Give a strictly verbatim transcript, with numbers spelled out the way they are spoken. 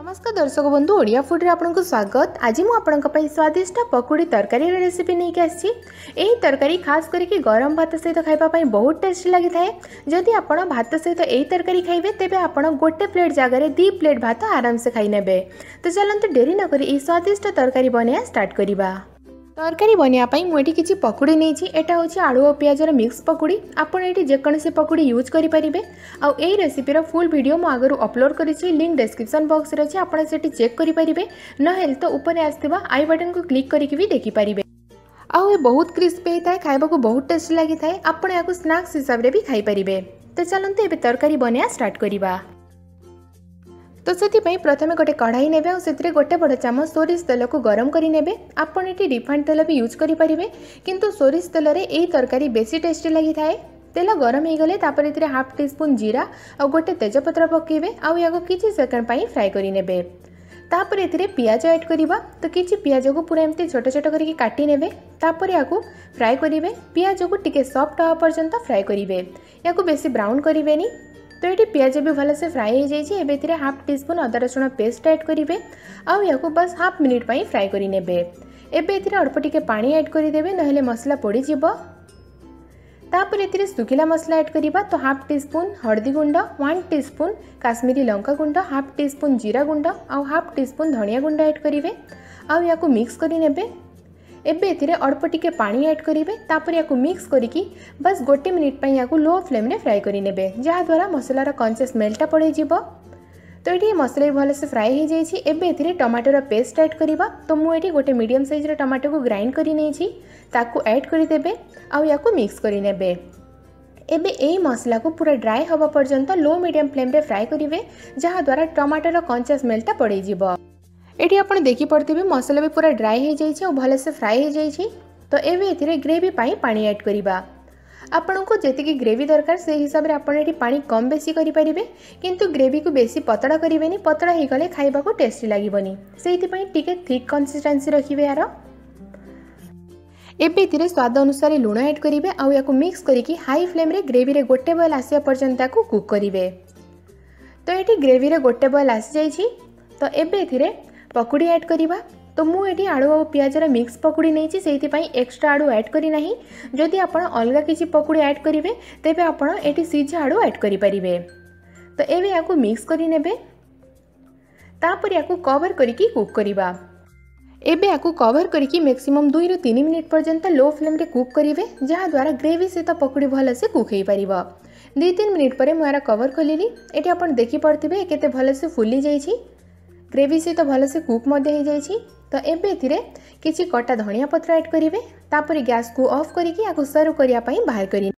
नमस्कार दर्शक बंधु, ओडिया फूड रे आपनको स्वागत। आज मु आपनक पई स्वादिष्ट पकोड़ी तरकारी रेसिपी नहीं के आसी। एही तरकारी खास करके गरम भात सहित खाइबा पई बहुत टेस्टी लागि थाए। जदि आपण भात सहित एही तरकारी खाइबे तेबे आपण गोटे प्लेट जागा रे दो प्लेट भात आराम से खाइ नेबे। तो चलंतु देरी न करी एही स्वादिष्ट तरकारी बनिया स्टार्ट करिबा। तरकारी बनवाई मुझे किसी पकोड़ी नहीं, यहाँ हूँ आलू और प्याजर मिक्स पकोड़ी। आपड़ ये जेकोसी पकोड़ी यूज करेंगे। आउ यही रेसिपीर फुल वीडियो मुझे आगु अपलोड करी, लिंक डिस्क्रिप्शन बॉक्स रे अच्छे, आपड़ से चेक करेंगे। नहेल तो ऊपर आसवा आई बटन को क्लिक करके भी देखिपारे। आउ बहुत क्रिस्पी होता है, खाइबा बहुत टेस्ट लगी था। आपड़ या स्नाक्स हिसाब से भी खाईपारे। तो चलते ये तरकारी बनवा स्टार्ट करवा। तो से प्रथम गोटे कढ़ाई ने गोटे बड़ चामच सोरिष तेल को गरम करे। आपड़ ये रिफाइंड तेल भी यूज करें, किंतु सोरिष तेल रे यही तरकारी बेसी टेस्टी लगी थाए। तेल गरम हो गले तापर इतरे हाफ टी स्पून जीरा और गोटे तेजपत्र पकेबे। आउ कि सेकेंड फ्राए करे। तापर ए पिज एड करवा। तो किसी पिज को पूरा एमती छोट छोट करके काटी नेबे। तापर या फ्राए करेंगे। पिज को टिके सफ्ट हवा पर्यंत फ्राए करेंगे, या बेसी ब्राउन करेंगे। तो ये प्याज भी भल से फ्राई हो जाए। एबे हाफ टी स्पून अदा रसुण पेस्ट ऐड करेंगे। आउ या बस हाफ मिनिट पर फ्राए करेंगे। एबे अल्प टिके पानी ऐड करदे, नहले मसला पोड़ी जीवो। तापर ए सुखिला मसला ऐड करवा। तो हाफ टी स्पून हळदी गुंड, वन टी स्पून काश्मीरी लंका गुंड, हाफ टी स्पून जीरा गुंड आउ हाफ टी स्पून धनिया गुंड ऐड करेंगे। आउ या मिक्स करेंगे। एबे ए अल्प टिके पानी ऐड करेंगे। तापर या मिक्स करके बस गोटे मिनिट पर या लो फ्लेम में फ्राए करेंगे, जहाद्वारा मसलार कंचा स्मेलटा पड़े जीव। तो ये मसला भी भल से फ्राए हो जाए। एबे ए टमाटर पेस्ट ऐड करवा। तो मुझे गोटे मीडियम साइज टमाटर को ग्राइंड करदेबे। आउ या मिक्स करे। एबे यही मसला को पूरा ड्राए हवा पर्यंत लो मीडियम फ्लेम में फ्राए करेंगे, जहाद्वारा टमाटर कंचा स्मेलटा पड़े जीव। ये आप देखिपे मसला भी पूरा ड्राई हो जाए और भल से फ्राए हो जाए। तो ये ग्रेवी पानी ऐड करवा। आपन को जी ग्रेवी दरकार से हिसाब से आपड़ ये पानी कम बेसी करें, किंतु ग्रेवी को बेसी पतला करेंगे। पतला हो गले खाइबा को टेस्टी लगे, से टिके थिक कंसिस्टेंसी रखिए यार। एबे स्वाद अनुसार लुण ऐड करेंगे। आउ या मिक्स करके हाई फ्लेम रे ग्रेवी रे गोटे बॉयल आसा पर्यंत कुक करेंगे। तो ये ग्रेवी रे गोटे बॉयल आसी जाए। तो ये पकोड़ी ऐड करवा। तो मुझे आलू और प्याजर मिक्स पकोड़ी नहीं, से एक्स्ट्रा आलू ऐड करना। जदि आप अलग किसी पकोड़ी ऐड करेंगे तेज आपड़ी सीझा आलू ऐड करें। तो ये या मिक्स करे। तापर या कवर करके कुक करवा। एबे या कवर करके मैक्सिमम दुई रु तीन मिनिट पर्यंत लो फ्लेम रे कुक करेंगे, जहाद्वारा ग्रेवी सहित पकोड़ी भल से कुक हो पार। दुई तीन मिनिट पर मुझे कवर खोलि। ये आप देखिपे के भल से फुली जा, ग्रेवी सहित भल से कुक मध्य हो जाए। तो एबे किसी कटा धनिया पत्र ऐड करेंगे। तापर गैस को ऑफ करके सर्व करने बाहर करेंगे।